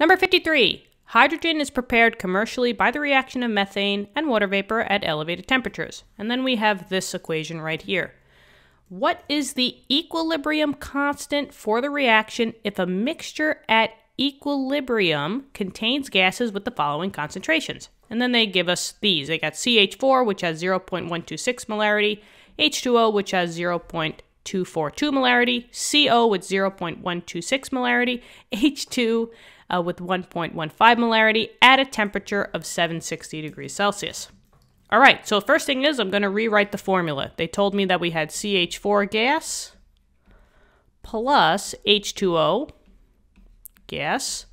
Number 53. Hydrogen is prepared commercially by the reaction of methane and water vapor at elevated temperatures. And then we have this equation right here. What is the equilibrium constant for the reaction if a mixture at equilibrium contains gases with the following concentrations? And then they give us these. They got CH4, which has 0.126 molarity, H2O, which has 0.242 molarity, CO with 0.126 molarity, H2 with 1.15 molarity at a temperature of 760 degrees Celsius. All right, so first thing is I'm going to rewrite the formula. They told me that we had CH4 gas plus H2O gas,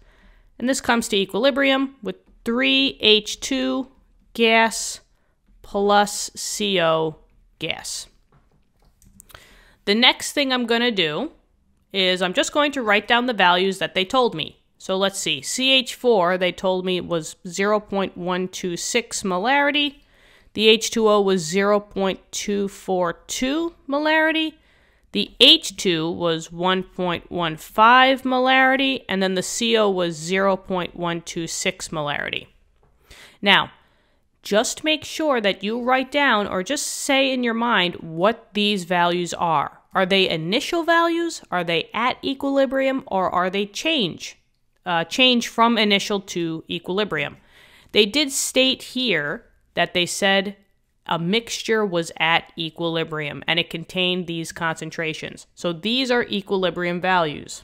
and this comes to equilibrium with 3H2 gas plus CO gas. The next thing I'm going to do is I'm just going to write down the values that they told me. So let's see, CH4 they told me was 0.126 molarity, the H2O was 0.242 molarity, the H2 was 1.15 molarity, and then the CO was 0.126 molarity. Now, just make sure that you write down or just say in your mind what these values are. Are they initial values? Are they at equilibrium? Or are they change from initial to equilibrium? They did state here that they said a mixture was at equilibrium and it contained these concentrations. So these are equilibrium values.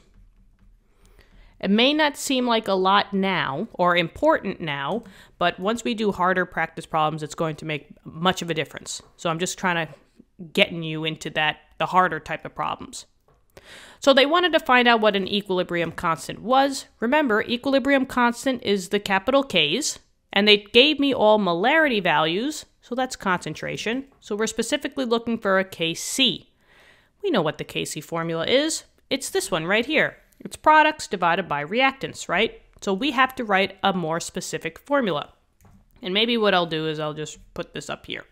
It may not seem like a lot now or important now, but once we do harder practice problems, it's going to make much of a difference. So I'm just trying to get you into that, the harder type of problems. So they wanted to find out what an equilibrium constant was. Remember, equilibrium constant is the capital K's, and they gave me all molarity values, so that's concentration. So we're specifically looking for a Kc. We know what the Kc formula is. It's this one right here. It's products divided by reactants, right? So we have to write a more specific formula. And maybe what I'll do is I'll just put this up here.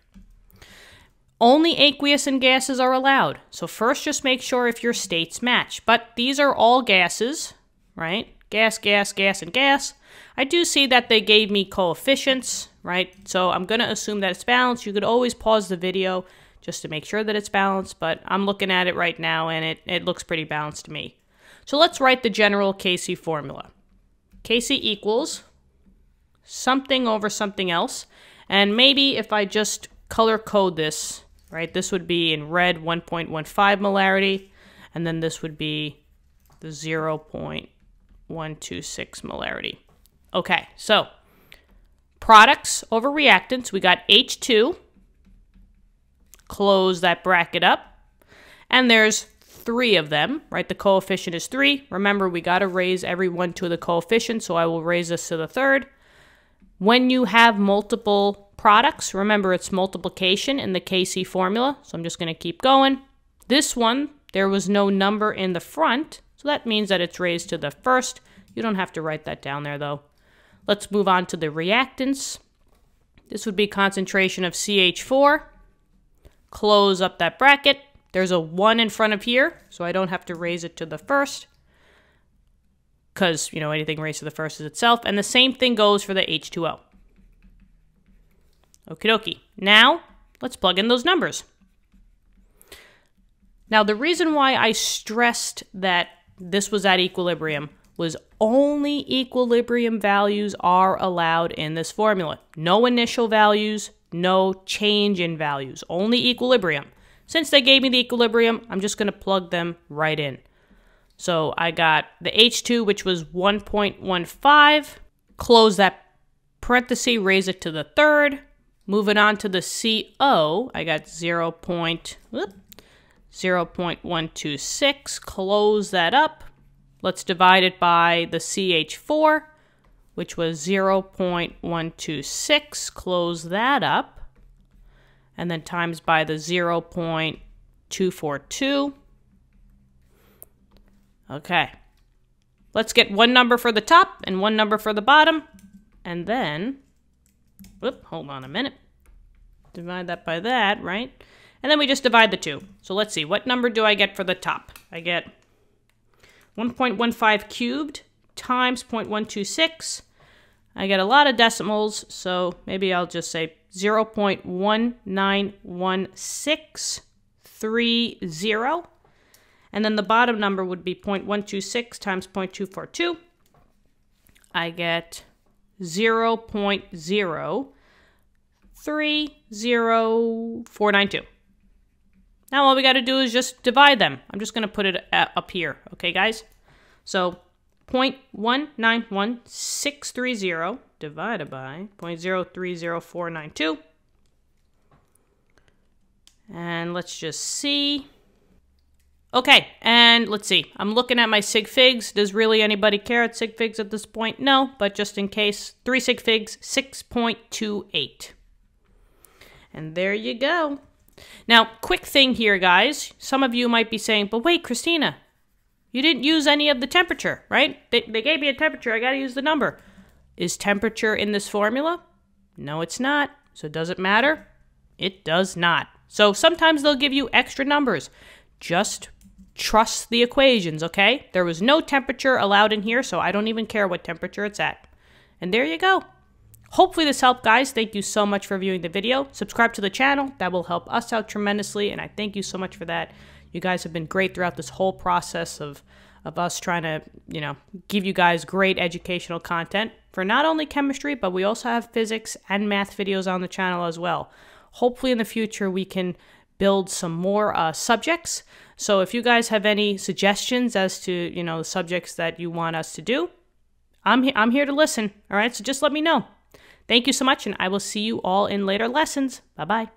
Only aqueous and gases are allowed. So first just make sure if your states match. But these are all gases, right? Gas, gas, gas, and gas. I do see that they gave me coefficients, right? So I'm going to assume that it's balanced. You could always pause the video just to make sure that it's balanced, but I'm looking at it right now and it looks pretty balanced to me. So let's write the general Kc formula. Kc equals something over something else. And maybe if I just color code this, right? This would be in red 1.15 molarity, and then this would be the 0.126 molarity. Okay, so products over reactants, we got H2, close that bracket up, and there's three of them, right? The coefficient is 3. Remember, we got to raise every one to the coefficient, so I will raise this to the third. When you have multiple products, remember it's multiplication in the Kc formula, so I'm just going to keep going. This one, there was no number in the front, so that means that it's raised to the first. You don't have to write that down there though. Let's move on to the reactants. This would be concentration of CH4. Close up that bracket. There's a 1 in front of here, so I don't have to raise it to the first, because, you know, anything raised to the first is itself. And the same thing goes for the H2O. Okie dokie. Now, let's plug in those numbers. Now, the reason why I stressed that this was at equilibrium was only equilibrium values are allowed in this formula. No initial values, no change in values, only equilibrium. Since they gave me the equilibrium, I'm just going to plug them right in. So I got the H2, which was 1.15, close that parenthesis, raise it to the third. Moving on to the CO, I got 0.126, close that up. Let's divide it by the CH4, which was 0.126, close that up. And then times by the 0.242. Okay. Let's get one number for the top and one number for the bottom. And then... whoop, hold on a minute. Divide that by that, right? And then we just divide the two. So let's see, what number do I get for the top? I get 1.15 cubed times 0.126. I get a lot of decimals, so maybe I'll just say 0.191630. And then the bottom number would be 0.126 times 0.242. I get 0.030492. Now all we got to do is just divide them. I'm just going to put it up here, okay, guys? So 0.191630 divided by 0.030492. And let's just see. Okay, and let's see. I'm looking at my sig figs. Does really anybody care at sig figs at this point? No, but just in case, 3 sig figs, 6.28. And there you go. Now, quick thing here, guys. Some of you might be saying, but wait, Christina, you didn't use any of the temperature, right? They gave me a temperature. I got to use the number. Is temperature in this formula? No, it's not. So does it matter? It does not. So sometimes they'll give you extra numbers. Just trust the equations, okay? There was no temperature allowed in here, so I don't even care what temperature it's at. And there you go. Hopefully this helped, guys. Thank you so much for viewing the video. Subscribe to the channel. That will help us out tremendously, and I thank you so much for that. You guys have been great throughout this whole process of us trying to, you know, give you guys great educational content for not only chemistry, but we also have physics and math videos on the channel as well. Hopefully in the future we can build some more subjects. So if you guys have any suggestions as to, you know, the subjects that you want us to do, I'm here to listen, all right? So just let me know. Thank you so much, and I will see you all in later lessons. Bye-bye.